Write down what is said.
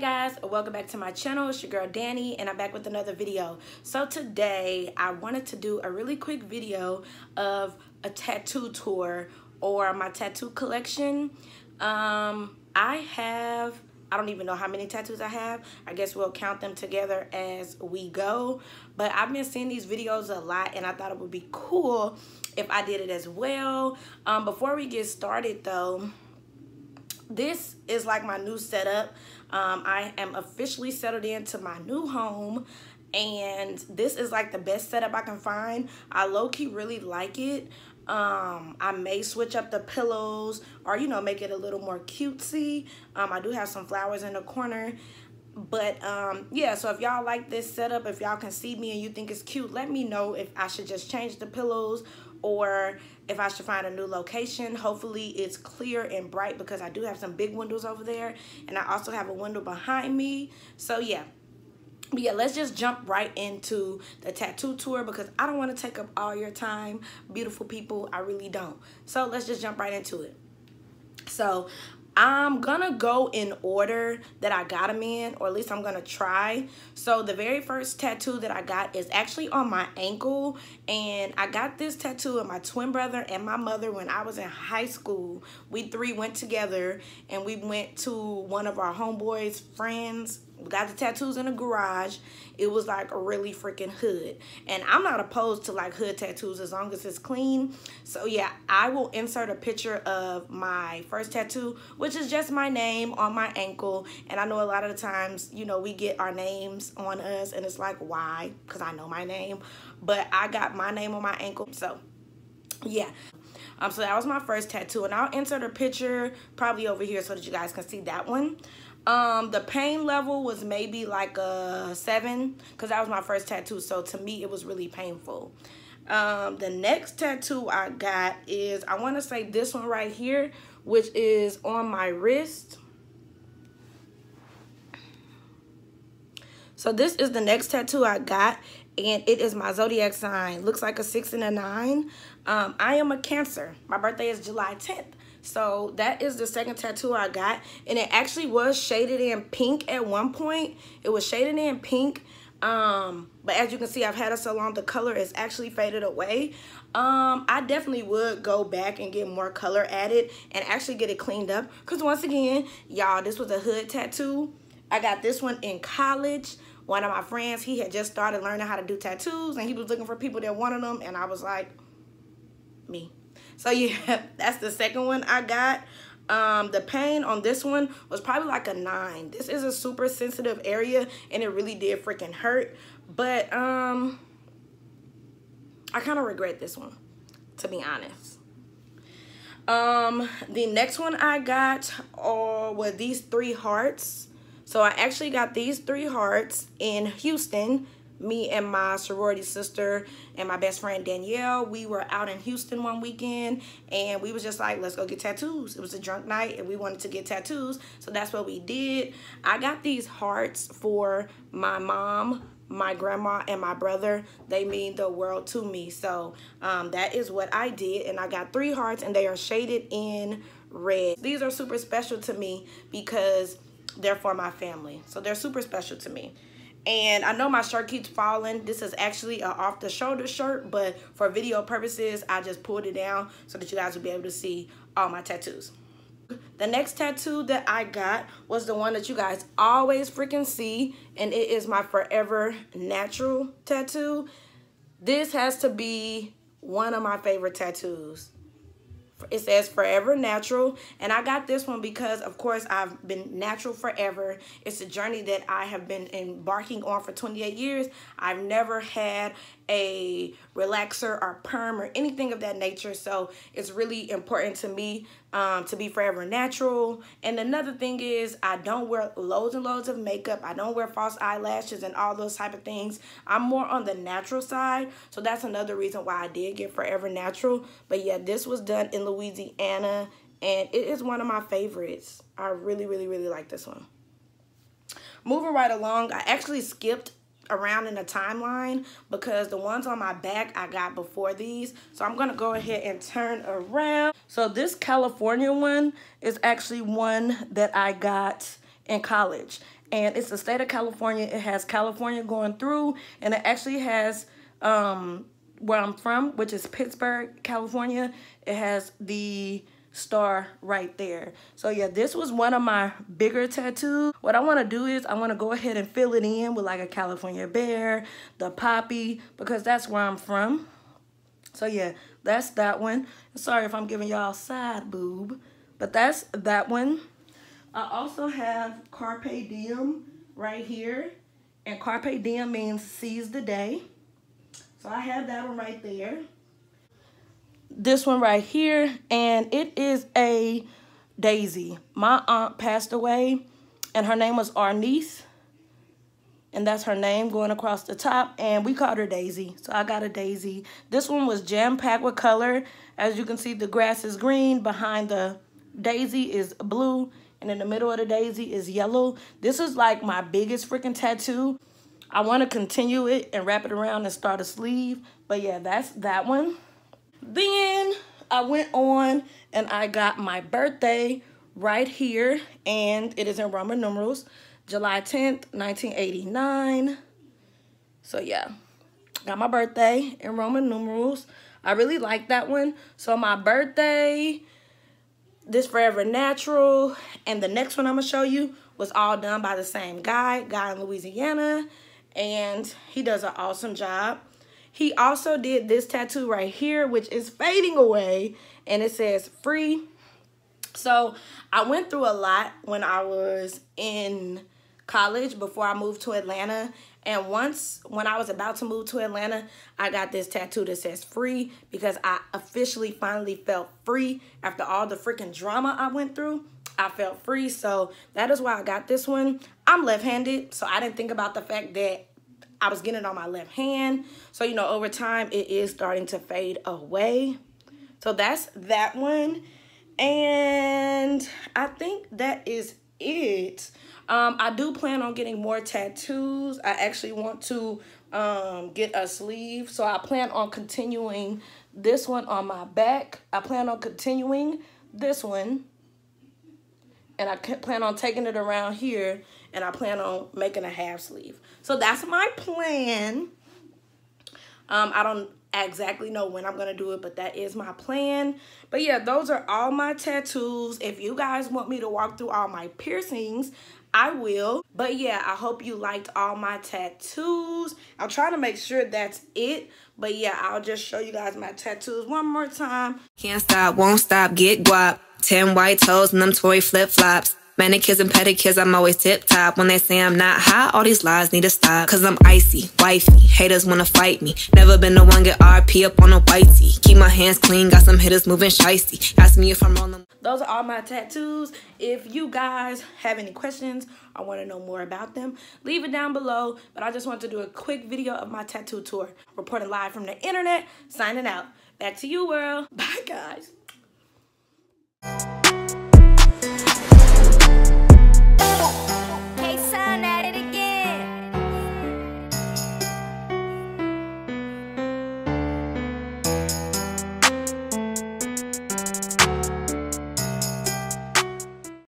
guys, welcome back to my channel. It's your girl Danny and I'm back with another video. So today I wanted to do a really quick video of a tattoo tour or my tattoo collection. I don't even know how many tattoos I have. I guess we'll count them together as we go. But I've been seeing these videos a lot and I thought it would be cool if I did it as well. Before we get started though, this is like my new setup. I am officially settled into my new home and this is like the best setup I can find. I low-key really like it. I may switch up the pillows or, you know, make it a little more cutesy. I do have some flowers in the corner, but yeah, so if y'all like this setup, if y'all can see me and you think it's cute, let me know if I should just change the pillows or if I should find a new location. Hopefully it's clear and bright because I do have some big windows over there and I also have a window behind me. So yeah. But yeah, let's just jump right into the tattoo tour because I don't want to take up all your time, beautiful people. I really don't. So let's just jump right into it. So I'm gonna go in order that I got them in, or at least I'm gonna try. So the very first tattoo that I got is actually on my ankle, and I got this tattoo of my twin brother and my mother when I was in high school. We three went together and we went to one of our homeboys' friends. We got the tattoos in the garage. It was like really freaking hood. And I'm not opposed to like hood tattoos as long as it's clean. So yeah, I will insert a picture of my first tattoo, which is just my name on my ankle. And I know a lot of the times, you know, we get our names on us and it's like, why? Because I know my name. But I got my name on my ankle. So yeah. So that was my first tattoo. And I'll insert a picture probably over here so that you guys can see that one. The pain level was maybe like a 7 because that was my first tattoo, so to me it was really painful. The next tattoo I got is, I want to say this one right here, which is on my wrist. So this is the next tattoo I got and it is my zodiac sign. Looks like a 6 and a 9. I am a Cancer. My birthday is July 10th. So that is the second tattoo I got, and it actually was shaded in pink at one point. It was shaded in pink, but as you can see, I've had it so long, the color is actually faded away. I definitely would go back and get more color added and actually get it cleaned up because once again, y'all, this was a hood tattoo. I got this one in college. One of my friends, he had just started learning how to do tattoos, and he was looking for people that wanted them, and I was like, me. So yeah, that's the second one I got. The pain on this one was probably like a 9. This is a super sensitive area and it really did freaking hurt. But I kind of regret this one, to be honest. The next one I got were these 3 hearts. So I actually got these 3 hearts in Houston. Me and my sorority sister and my best friend Danielle, we were out in Houston one weekend and we was just like, let's go get tattoos. It was a drunk night and we wanted to get tattoos, so that's what we did. I got these hearts for my mom, my grandma, and my brother. They mean the world to me. So that is what I did, and I got 3 hearts and they are shaded in red. These are super special to me because they're for my family, so they're super special to me. And I know my shirt keeps falling. This is actually an off-the-shoulder shirt, but for video purposes, I just pulled it down so that you guys will be able to see all my tattoos. The next tattoo that I got was the one that you guys always freaking see, and it is my Forever Natural tattoo. This has to be one of my favorite tattoos. It says Forever Natural, and I got this one because, of course, I've been natural forever. It's a journey that I have been embarking on for 28 years. I've never had a relaxer or perm or anything of that nature, so it's really important to me to be forever natural. And another thing is, I don't wear loads and loads of makeup. I don't wear false eyelashes and all those type of things. I'm more on the natural side, so that's another reason why I did get Forever Natural. But yeah, this was done in Louisiana and it is one of my favorites. I really like this one. Moving right along, I actually skipped around in the timeline because the ones on my back I got before these, so I'm gonna go ahead and turn around. So this California one is actually one that I got in college, and it's the state of California. It has California going through, and it actually has where I'm from, which is Pittsburgh, California. It has the star right there. So yeah, this was one of my bigger tattoos. What I want to do is I want to go ahead and fill it in with like a California bear, the poppy, because that's where I'm from. So yeah, that's that one. Sorry if I'm giving y'all side boob, but that's that one. I also have Carpe Diem right here, and Carpe Diem means seize the day. So I have that one right there. This one right here, and it is a daisy. My aunt passed away, and her name was Arnice, and that's her name going across the top, and we called her Daisy. So I got a daisy. This one was jam-packed with color. As you can see, the grass is green, behind the daisy is blue, and in the middle of the daisy is yellow. This is like my biggest freaking tattoo. I want to continue it and wrap it around and start a sleeve, but yeah, that's that one. Then I went on and I got my birthday right here, and it is in Roman numerals, July 10th, 1989. So yeah, got my birthday in Roman numerals. I really like that one. So my birthday, this Forever Natural, and the next one I'm going to show you was all done by the same guy in Louisiana, and he does an awesome job. He also did this tattoo right here, which is fading away, and it says free. So I went through a lot when I was in college before I moved to Atlanta. And once when I was about to move to Atlanta, I got this tattoo that says free, because I officially finally felt free after all the freaking drama I went through. I felt free. So that is why I got this one. I'm left-handed, so I didn't think about the fact that I was getting it on my left hand. So, you know, over time, it is starting to fade away. So that's that one. And I think that is it. I do plan on getting more tattoos. I actually want to get a sleeve. So I plan on continuing this one on my back. I plan on continuing this one. And I plan on taking it around here, and I plan on making a half sleeve. So that's my plan. I don't exactly know when I'm going to do it, but that is my plan. But yeah, those are all my tattoos. If you guys want me to walk through all my piercings, I will. But yeah, I hope you liked all my tattoos. I'll try to make sure that's it. But yeah, I'll just show you guys my tattoos one more time. Can't stop, won't stop, get guap. 10 white toes and them Tory flip-flops. Manicures and pedicures, I'm always tip-top. When they say I'm not hot, all these lies need to stop. Cause I'm icy, wifey, haters wanna fight me. Never been the one get RP up on a whitey. Keep my hands clean, got some hitters moving shicey. Ask me if I'm on them. Those are all my tattoos. If you guys have any questions or want to know more about them, leave it down below. But I just want to do a quick video of my tattoo tour. Reporting live from the internet, signing out. Back to you, world. Bye, guys.